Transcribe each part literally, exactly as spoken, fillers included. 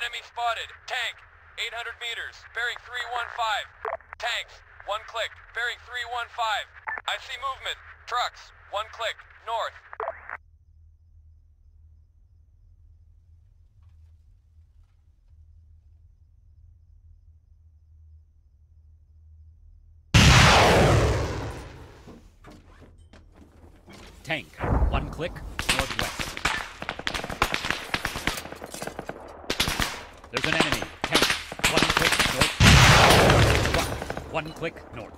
Enemy spotted. Tank. eight hundred meters. Bearing three one five. Tanks. One click. Bearing three one five. I see movement. Trucks. One click. North. Tank. One click. Northwest. There's an enemy. Tank. One click north. Truck. One click north.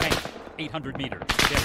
Tank. eight hundred meters. There.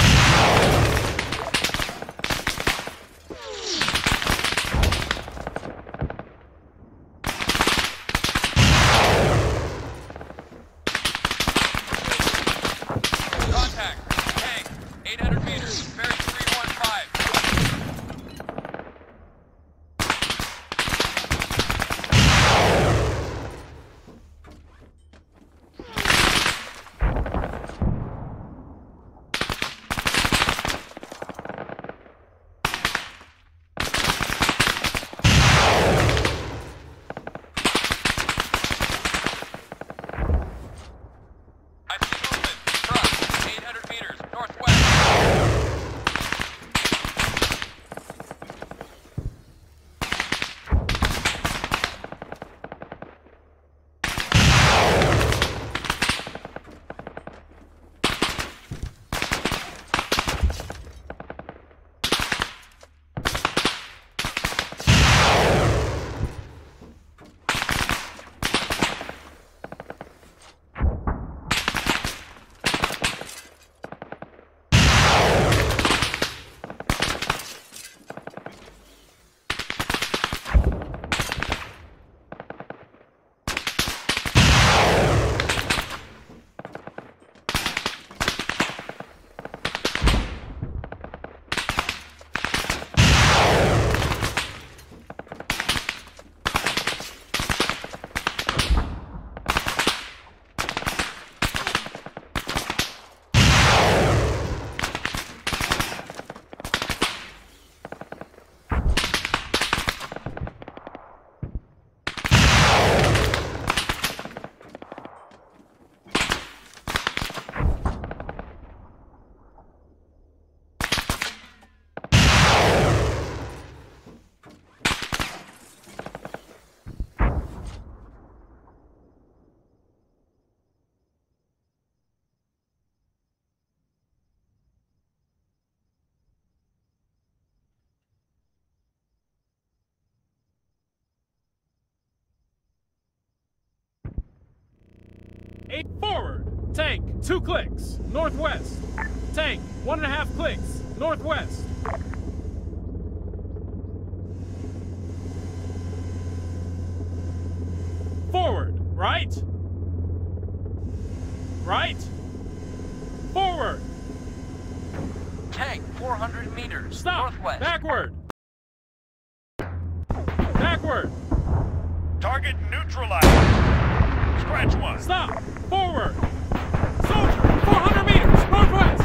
Eight forward. Tank, two clicks, northwest. Tank, one and a half clicks, northwest. Forward, right. Right. Forward. Tank, four hundred meters, stop. Northwest. Backward. Backward. Target neutralized. Scratch one. Stop. Forward. Soldier, four hundred meters, northwest.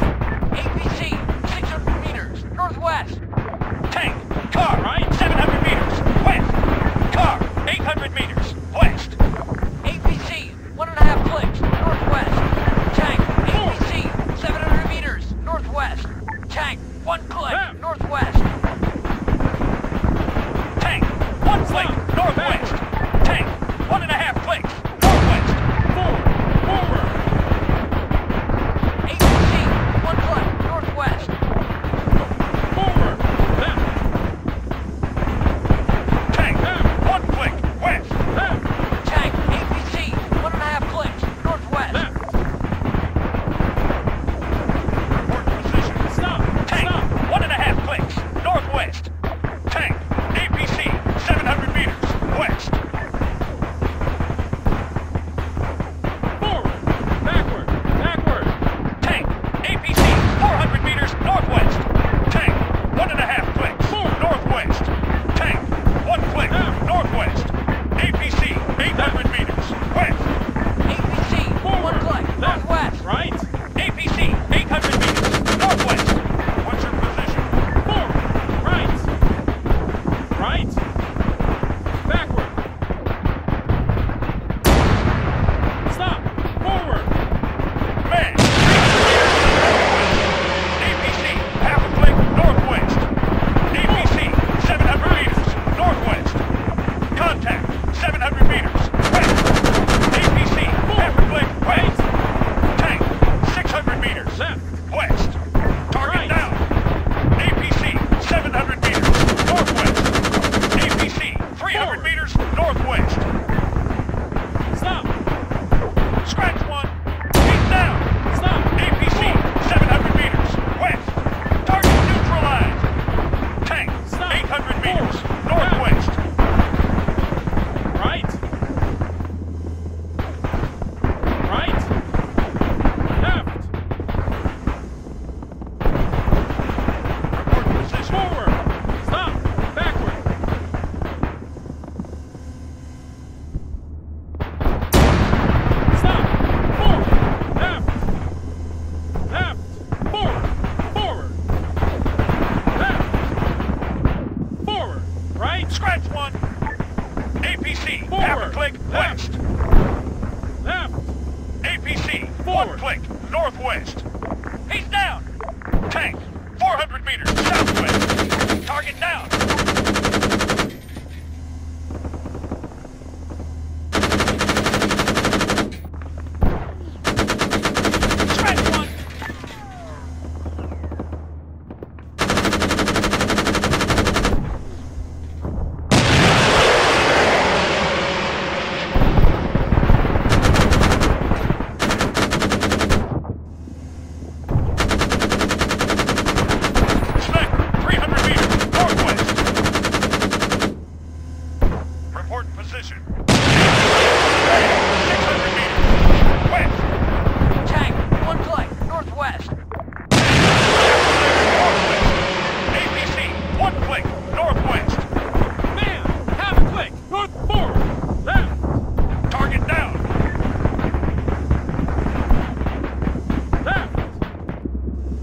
A P C, six hundred meters, northwest. Tank, car, right, seven hundred meters, west. Car, eight hundred meters, west. A P C, one and a half clicks, northwest. Tank, A P C, seven hundred meters, northwest. Tank, one click, yeah. northwest. Tank, one click, northwest. Tank, one and a half clicks. Forward! northwest. Stop. Scratch one. Keep down. Stop. A P C, seven hundred meters. West. Target neutralized. Tank, stop. eight hundred meters. Forward. Northwest. Down. Right. Right. Left. Forward position. Forward. Scratch one. A P C, forward. Half a click, west.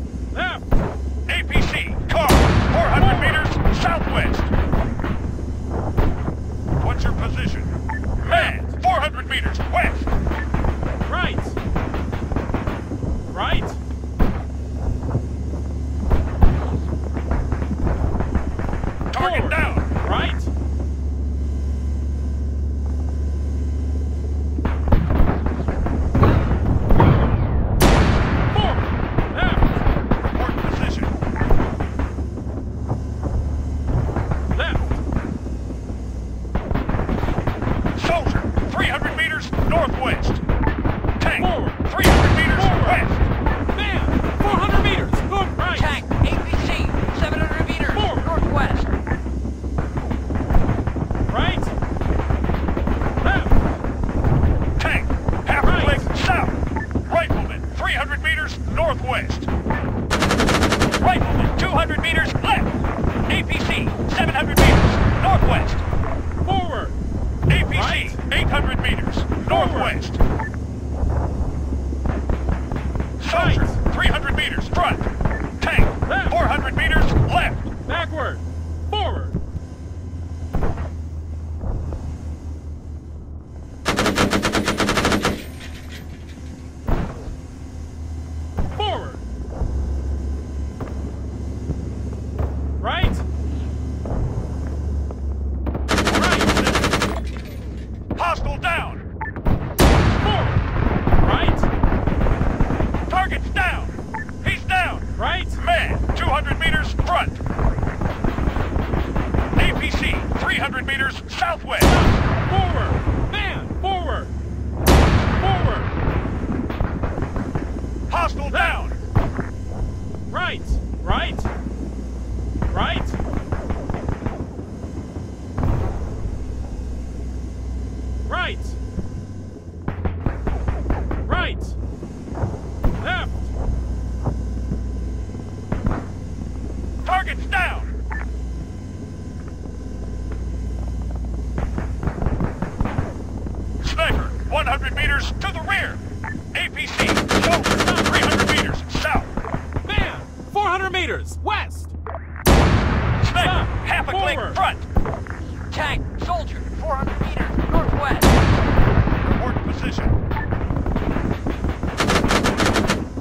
Left. A P C, forward. One click, northwest. He's down. Tank, four hundred meters, southwest. Target down. Northwest. Rifleman, two hundred meters left. A P C, seven hundred meters northwest. Forward. A P C, right. eight hundred meters northwest. Right. Soldier, three hundred meters front. Tank, left. four hundred meters left. Backward. Forward. three hundred meters southwest. Forward. Man, forward. Forward. Hostile down. Right. Right. Right. Right. Right. Left. Target's down. one hundred meters to the rear. A P C, shoulder, three hundred meters south. Man, four hundred meters west. Sniper, half a click front. Tank, soldier, four hundred meters northwest. Report position.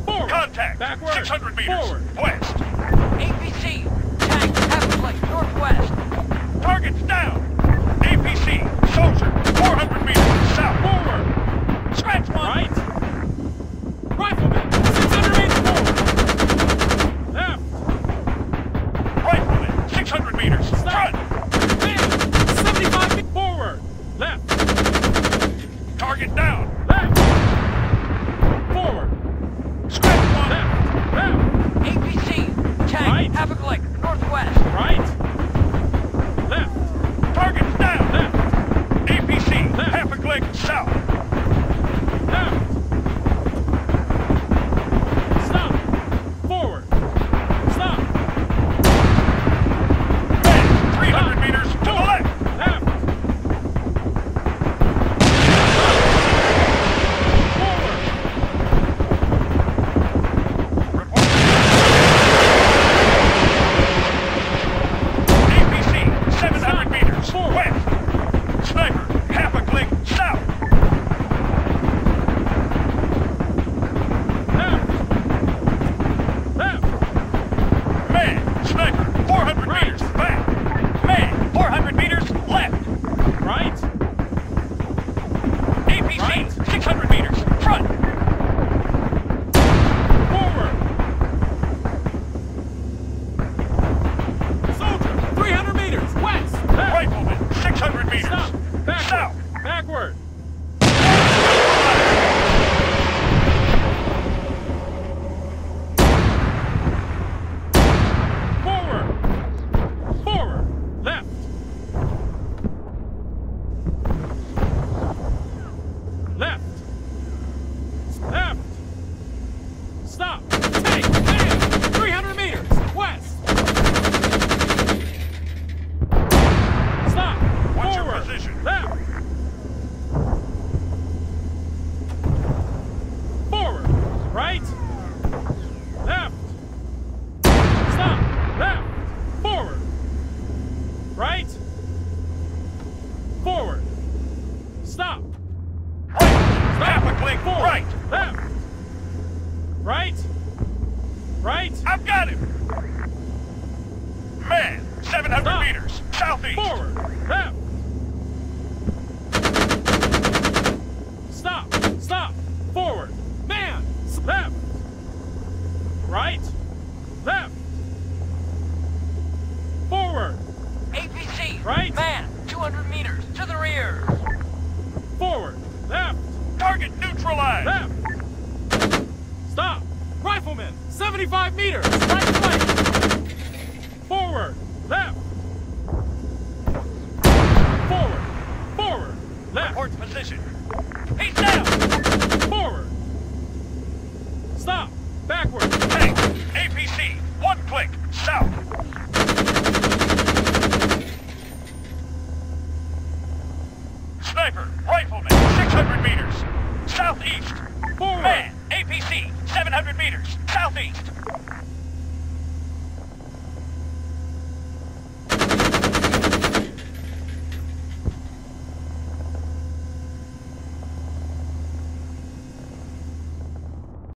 Forward. Contact, backward. six hundred meters forward. West. A P C, tank, half a click northwest. Target's down. A P C, soldier, four hundred meters south. Forward. Scratch one. Right. Rifleman, six hundred meters forward. Left. Rifleman, six hundred meters. Stop. Front. Man, seventy-five feet forward. Left. Stop! Stop! Blink forward! Right! Left! Right! Right! I've got him! Man! seven hundred Stop. Meters! Southeast! Forward! Left! Stop! Stop! Forward! Man! Left! Right! Left! Forward! A P C! Right! Man! two hundred meters! To the rear! Forward! Left! Target neutralized! Left! Stop! Rifleman! seventy-five meters! Right flank! Forward! Left! Forward! Forward! Left! Report position! He's down! Forward! Stop! Backward! Tank! A P C! One click! South! Sniper! Rifleman! six hundred meters! Southeast! Forward! Man! A P C! seven hundred meters! Southeast!